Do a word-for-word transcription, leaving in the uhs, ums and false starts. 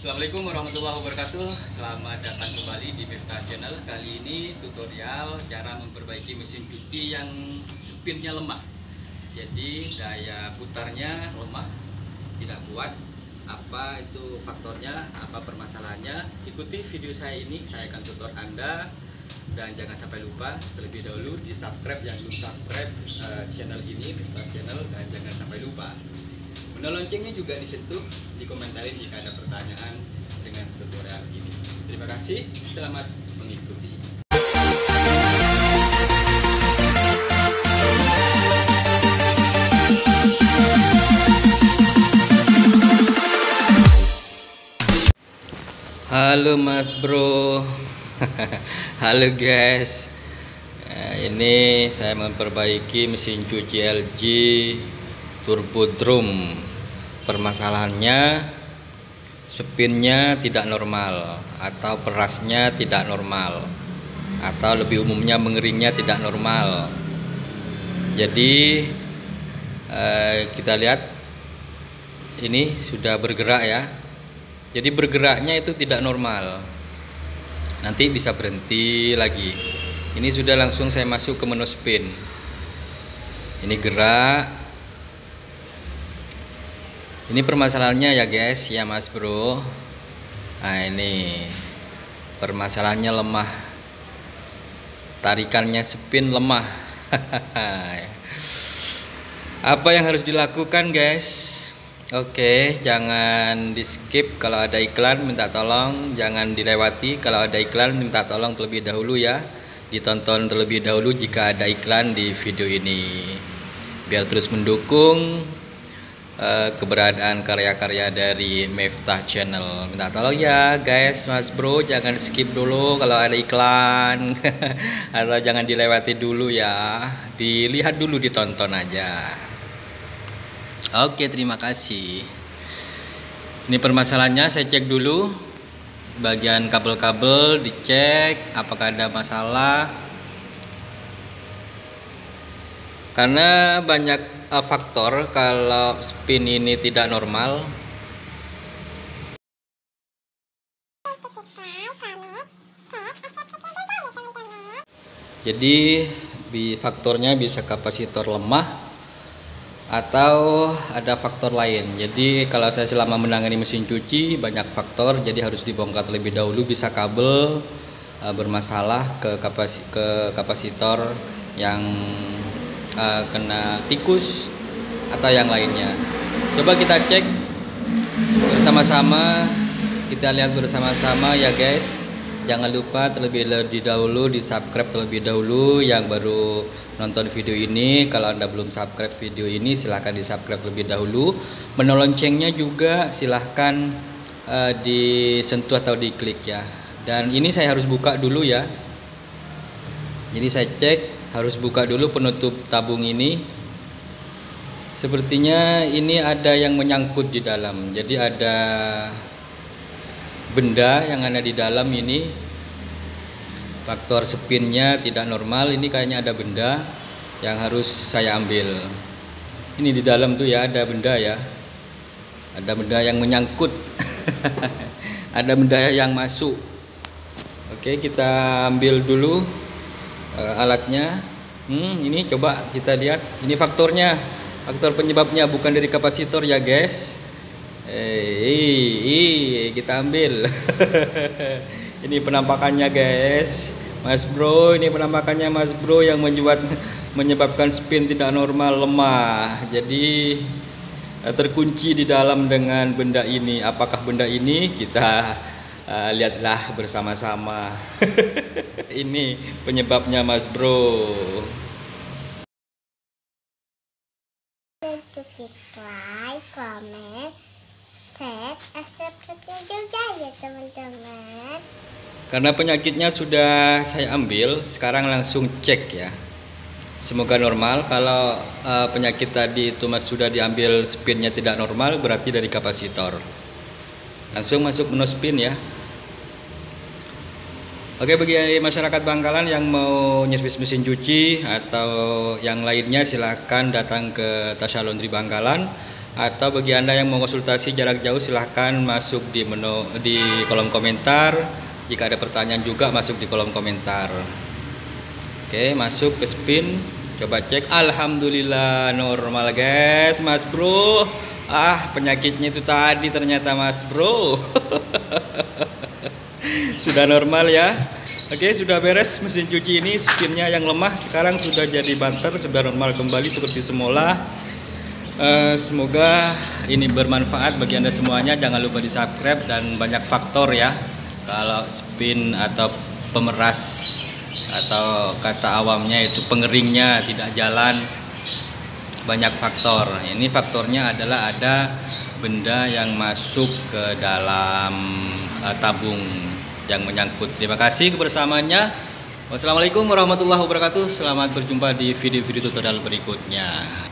Assalamualaikum warahmatullahi wabarakatuh. Selamat datang kembali di Miftah Channel. Kali ini tutorial cara memperbaiki mesin cuci yang spinnya lemah. Jadi daya putarnya lemah, tidak kuat. Apa itu faktornya? Apa permasalahannya? Ikuti video saya ini, saya akan tutor Anda. Dan jangan sampai lupa terlebih dahulu di subscribe yang belum subscribe uh, channel ini, Miftah Channel, dan jangan sampai lupa. Benda loncengnya juga disentuh, dikomentarin jika ada pertanyaan dengan tutorial ini. Terima kasih, selamat mengikuti. Halo Mas Bro, halo guys. Ini saya memperbaiki mesin cuci L G Turbo Drum. Permasalahannya spinnya tidak normal, atau perasnya tidak normal, atau lebih umumnya mengeringnya tidak normal. Jadi eh, kita lihat ini sudah bergerak ya. Jadi bergeraknya itu tidak normal, nanti bisa berhenti lagi. Ini sudah langsung saya masuk ke menu spin. Ini gerak. Ini permasalahannya ya guys, ya Mas Bro. Nah ini permasalahannya lemah, tarikannya spin lemah. Apa yang harus dilakukan guys? Oke, jangan di skip. Kalau ada iklan minta tolong jangan dilewati. Kalau ada iklan minta tolong terlebih dahulu ya, ditonton terlebih dahulu jika ada iklan di video ini, biar terus mendukung keberadaan karya-karya dari Miftah Channel. Minta tolong ya guys, Mas Bro, jangan skip dulu kalau ada iklan atau jangan dilewati dulu ya, dilihat dulu, ditonton aja. Oke, terima kasih. Ini permasalahannya, saya cek dulu bagian kabel-kabel, dicek apakah ada masalah, karena banyak faktor kalau spin ini tidak normal. Jadi faktornya bisa kapasitor lemah atau ada faktor lain. Jadi kalau saya selama menangani mesin cuci banyak faktor, jadi harus dibongkar terlebih dahulu. Bisa kabel bermasalah ke kapasitor yang kena tikus atau yang lainnya. Coba kita cek bersama-sama, kita lihat bersama-sama ya guys. Jangan lupa terlebih dahulu di subscribe terlebih dahulu. Yang baru nonton video ini, kalau Anda belum subscribe video ini silahkan di subscribe terlebih dahulu. Menu loncengnya juga silahkan uh, disentuh atau diklik ya. Dan ini saya harus buka dulu ya, jadi saya cek harus buka dulu penutup tabung ini. Sepertinya ini ada yang menyangkut di dalam. Jadi ada benda yang ada di dalam ini. Faktor spinnya tidak normal. Ini kayaknya ada benda yang harus saya ambil. Ini di dalam tuh ya, ada benda ya. Ada benda yang menyangkut. Ada benda yang masuk. Oke, kita ambil dulu alatnya. hmm, ini coba kita lihat. Ini faktornya, faktor penyebabnya bukan dari kapasitor ya guys. Eh kita ambil. Ini penampakannya guys, Mas Bro. Ini penampakannya Mas Bro yang menjuat, menyebabkan spin tidak normal lemah. Jadi terkunci di dalam dengan benda ini. Apakah benda ini? Kita Uh, lihatlah bersama-sama. Ini penyebabnya Mas Bro. Subscribe, comment, share, dan subscribe juga ya teman-teman. Karena penyakitnya sudah saya ambil, sekarang langsung cek ya. Semoga normal. Kalau uh, penyakit tadi itu Mas sudah diambil spinnya tidak normal, berarti dari kapasitor. Langsung masuk menu spin ya. Oke, bagi masyarakat Bangkalan yang mau nyervis mesin cuci atau yang lainnya silahkan datang ke Tasya Laundry Bangkalan. Atau bagi Anda yang mau konsultasi jarak jauh, silahkan masuk di menu di kolom komentar. Jika ada pertanyaan juga masuk di kolom komentar. Oke, masuk ke spin. Coba cek. Alhamdulillah normal guys, Mas Bro. Ah, penyakitnya itu tadi ternyata, Mas Bro. Sudah normal ya. Oke, sudah beres mesin cuci ini. Spinnya yang lemah sekarang sudah jadi banter, sudah normal kembali seperti semula. Uh, semoga ini bermanfaat bagi Anda semuanya. Jangan lupa di subscribe, dan banyak faktor ya, kalau spin atau pemeras atau kata awamnya itu pengeringnya tidak jalan, banyak faktor. Ini faktornya adalah ada benda yang masuk ke dalam uh, tabung yang menyangkut. Terima kasih kebersamaannya. Wassalamualaikum warahmatullahi wabarakatuh. Selamat berjumpa di video-video tutorial berikutnya.